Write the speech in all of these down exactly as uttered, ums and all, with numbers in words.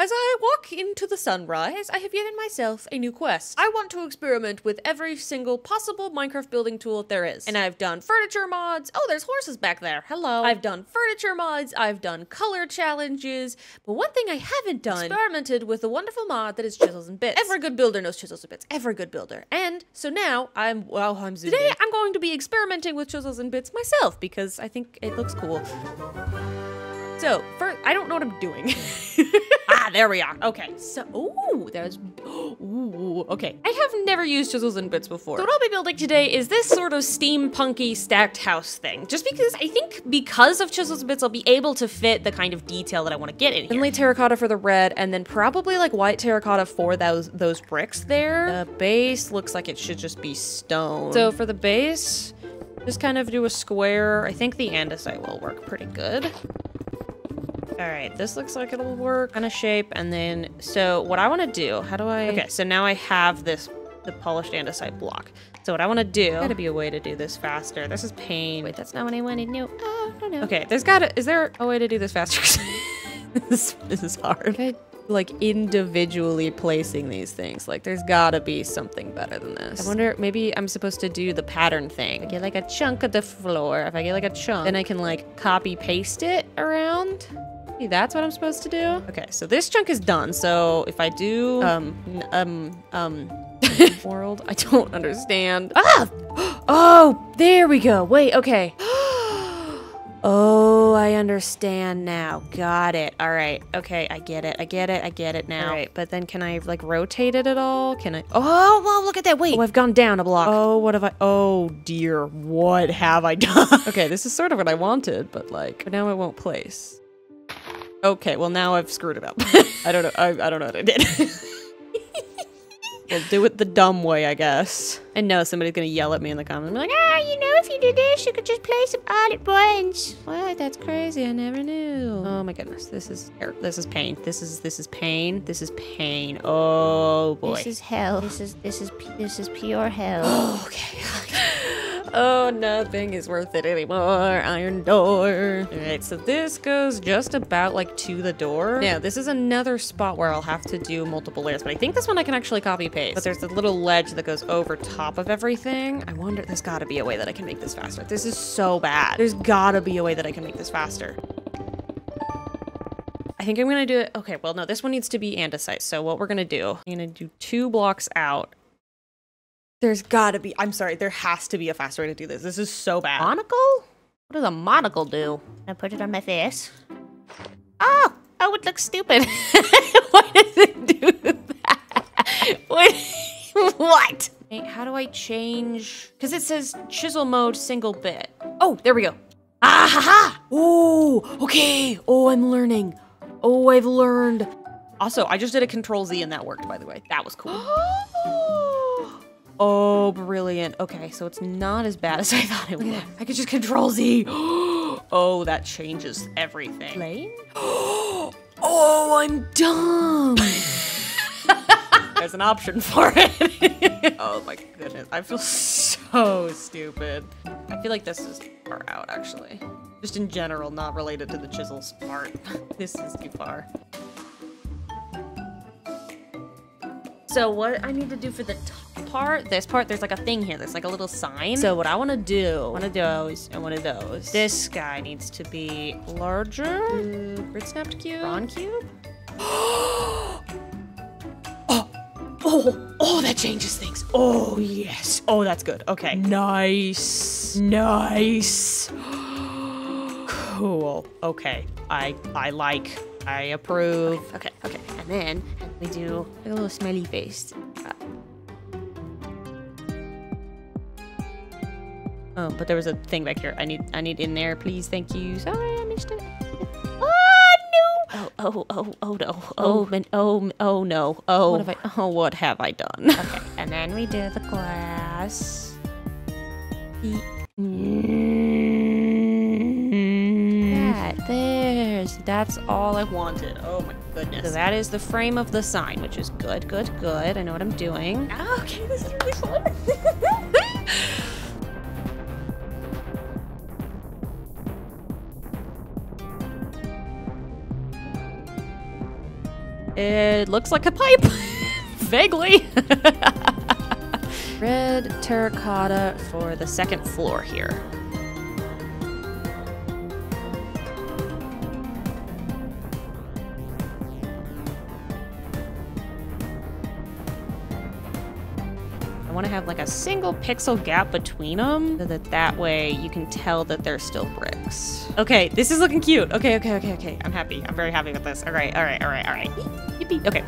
As I walk into the sunrise, I have given myself a new quest. I want to experiment with every single possible Minecraft building tool there is. And I've done furniture mods. Oh, there's horses back there. Hello. I've done furniture mods. I've done color challenges. But one thing I haven't done, experimented with the wonderful mod that is Chisels and Bits. Every good builder knows Chisels and Bits. Every good builder. And so now I'm, well, I'm zoomed in. Today I'm going to be experimenting with Chisels and Bits myself because I think it looks cool. So, first, I don't know what I'm doing. Ah, there we are. Okay, so, ooh, there's, ooh, okay. I have never used Chisels and Bits before. So what I'll be building today is this sort of steampunky stacked house thing. Just because, I think because of Chisels and Bits, I'll be able to fit the kind of detail that I want to get in here. Inlay terracotta for the red, and then probably like white terracotta for those, those bricks there. The base looks like it should just be stone. So for the base, just kind of do a square. I think the andesite will work pretty good. All right, this looks like it'll work. Kind of shape, and then, so what I want to do, how do I? Okay, so now I have this, the polished andesite block. So what I want to do, there's gotta be a way to do this faster. This is pain. Wait, that's not what I wanted, no. Oh, no, no. Okay, there's gotta, is there a way to do this faster? this, this is hard. Okay. Like individually placing these things. Like there's gotta be something better than this. I wonder, maybe I'm supposed to do the pattern thing. I get like a chunk of the floor. If I get like a chunk, then I can like copy paste it around. That's what I'm supposed to do. Okay, so this chunk is done. So if I do, um, um, um, world, I don't understand. Ah! Oh, there we go. Wait, okay. Oh, I understand now. Got it. All right. Okay, I get it. I get it. I get it now. All right, but then can I like rotate it at all? Can I? Oh, well, look at that. Wait. Oh, I've gone down a block. Oh, what have I? Oh, dear. What have I done? Okay, this is sort of what I wanted, but like, but now it won't place. Okay, well now I've screwed it up. I don't know. I, I don't know what I did. Well, do it the dumb way, I guess. I know somebody's gonna yell at me in the comments. I'm like, ah, oh, you know, if you do this, you could just place them all at once. What? That's crazy. I never knew. Oh my goodness, this is this is pain. This is this is pain. This is pain. Oh boy. This is hell. This is this is this is pure hell. Oh, okay. Oh, nothing is worth it anymore. Iron door. All right, so this goes just about like to the door. Now, this is another spot where I'll have to do multiple layers, but I think this one I can actually copy paste. But there's a little ledge that goes over top of everything. I wonder, there's gotta be a way that I can make this faster. This is so bad. There's gotta be a way that I can make this faster. I think I'm gonna do it. Okay, well, no, this one needs to be andesite. So what we're gonna do, I'm gonna do two blocks out. There's gotta be, I'm sorry, there has to be a faster way to do this. This is so bad. Monocle? What does a monocle do? I put it on my face. Oh, oh, it looks stupid. Why does it do that? What? What? How do I change? Because it says chisel mode single bit. Oh, there we go. Ah, ha, ha. Oh, okay. Oh, I'm learning. Oh, I've learned. Also, I just did a control Z and that worked, by the way. That was cool. Oh, brilliant. Okay, so it's not as bad as I thought it was. Yeah, I could just control Z. Oh, that changes everything. Plane? Oh, I'm dumb. There's an option for it. Oh my goodness, I feel so stupid. I feel like this is far out, actually. Just in general, not related to the chisels part. This is too far. So what I need to do for the top part, this part, there's like a thing here. There's like a little sign. So what I want to do, one of those and one of those. This guy needs to be larger. Uh, grid snapped cube. Ron cube. Oh, oh, oh, that changes things. Oh, yes. Oh, that's good. Okay. Nice. Nice. Cool. Okay. I, I like, I approve. Okay. Okay. okay. And then we do a little smelly face. Uh, oh, but there was a thing back here. I need, I need in there, please. Thank you. Sorry, I missed it. Oh no! Oh, oh, oh, oh no! Oh, oh, oh, oh no! Oh, what have I? Oh, what have I done? Okay, and then we do the glass. There's, that's all I wanted. Oh my goodness. So that is the frame of the sign, which is good, good, good. I know what I'm doing. Oh, okay, this is really fun. It looks like a pipe. Vaguely. Red terracotta for the second floor here. I want to have like a single pixel gap between them so that that way you can tell that they're still bricks. Okay, this is looking cute. Okay, okay, okay, okay. I'm happy. I'm very happy with this. All right, all right, all right, all right. Yippee. Okay.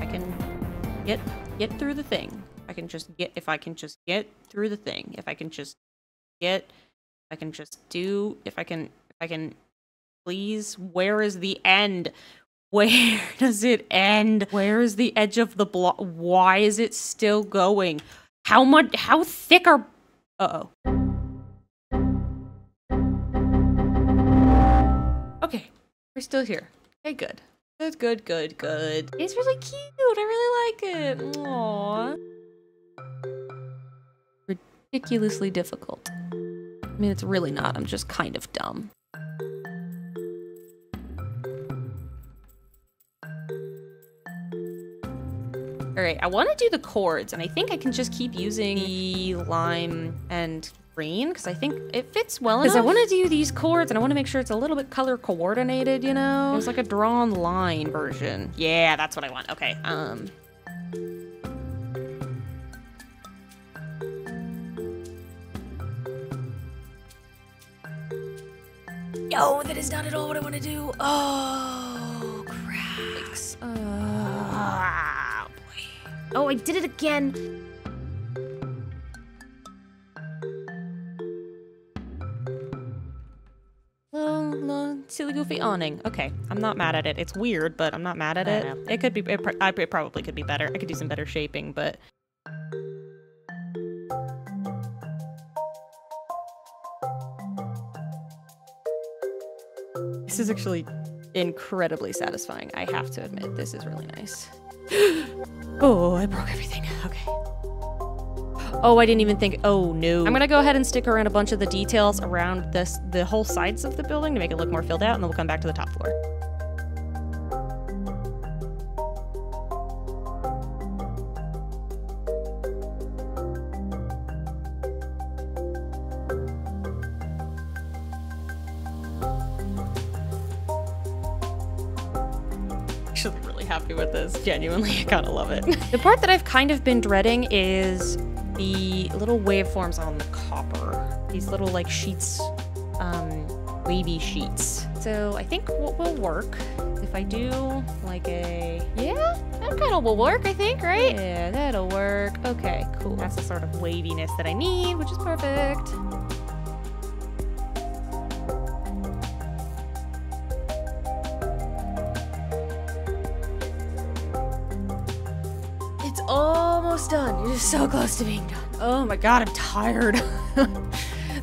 I can get get through the thing. I can just get if I can just get through the thing. If I can just Get. I can just do if I can if I can please, where is the end? Where does it end? Where is the edge of the block? Why is it still going? How much how thick are uh oh. Okay, we're still here. Okay, good. Good, good, good, good. It's really cute. I really like it. Aww. Ridiculously difficult. I mean, it's really not. I'm just kind of dumb. All right, I want to do the chords, and I think I can just keep using the lime and green because I think it fits well enough. Because I want to do these chords, and I want to make sure it's a little bit color coordinated, you know? It's like a drawn line version. Yeah, that's what I want. Okay. Um. No, that is not at all what I want to do. Oh, crap. Oh, boy. Oh, I did it again. Long, long, silly, goofy awning. Okay, I'm not mad at it. It's weird, but I'm not mad at it. It could be, it, pr it probably could be better. I could do some better shaping, but... This is actually incredibly satisfying. I have to admit, this is really nice. Oh, I broke everything. Okay. Oh, I didn't even think. Oh, no. I'm gonna go ahead and stick around a bunch of the details around this, the whole sides of the building to make it look more filled out, and then we'll come back to the top floor. Happy with this. Genuinely, I kind of love it. The part that I've kind of been dreading is the little waveforms on the copper. These little like sheets, um, wavy sheets. So I think what will work if I do like a, yeah, that kind of will work, I think, right? Yeah, that'll work. Okay, cool. That's the sort of waviness that I need, which is perfect. Almost done. You're just so close to being done. Oh my god, I'm tired.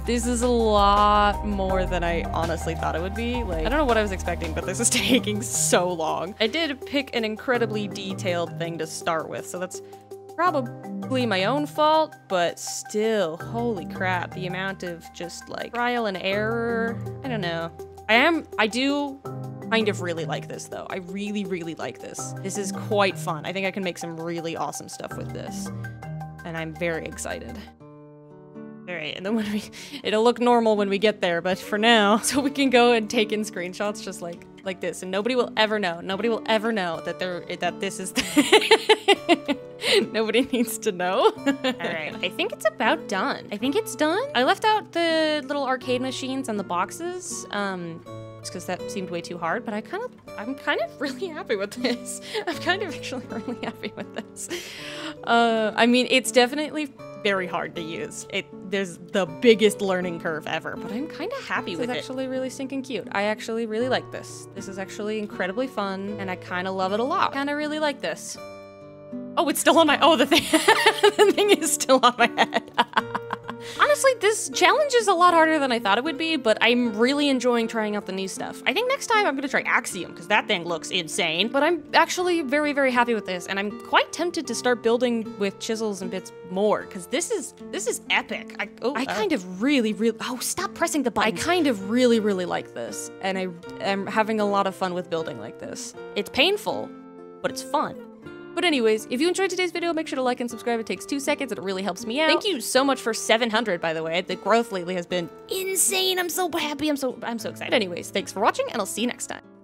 This is a lot more than I honestly thought it would be. Like, I don't know what I was expecting, but this is taking so long. I did pick an incredibly detailed thing to start with, so that's probably my own fault, but still, holy crap, the amount of just like trial and error. I don't know. I am, I do kind of really like this though. I really, really like this. This is quite fun. I think I can make some really awesome stuff with this. And I'm very excited. All right, and then when we, it'll look normal when we get there, but for now, so we can go and take in screenshots just like like this, and nobody will ever know. Nobody will ever know that there that this is. Nobody needs to know. All right, I think it's about done. I think it's done. I left out the little arcade machines and the boxes, um, just because that seemed way too hard. But I kind of, I'm kind of really happy with this. I'm kind of actually really happy with this. Uh, I mean, it's definitely very hard to use. It there's the biggest learning curve ever, but I'm kind of happy with it. This is actually really stinking cute. I actually really like this. This is actually incredibly fun, and I kind of love it a lot. Kind of really like this. Oh, it's still on my, oh, the thing, the thing is still on my head. Honestly, this challenge is a lot harder than I thought it would be, but I'm really enjoying trying out the new stuff. I think next time I'm gonna try Axiom, because that thing looks insane. But I'm actually very, very happy with this, and I'm quite tempted to start building with Chisels and Bits more, because this is this is epic. I, oh, I kind uh, of really, really, oh, stop pressing the button. I kind of really, really like this, and I am having a lot of fun with building like this. It's painful, but it's fun. But anyways, if you enjoyed today's video, make sure to like and subscribe. It takes two seconds. It really helps me out. Thank you so much for seven hundred, by the way. The growth lately has been insane. I'm so happy. I'm so, I'm so excited. But anyways, thanks for watching, and I'll see you next time.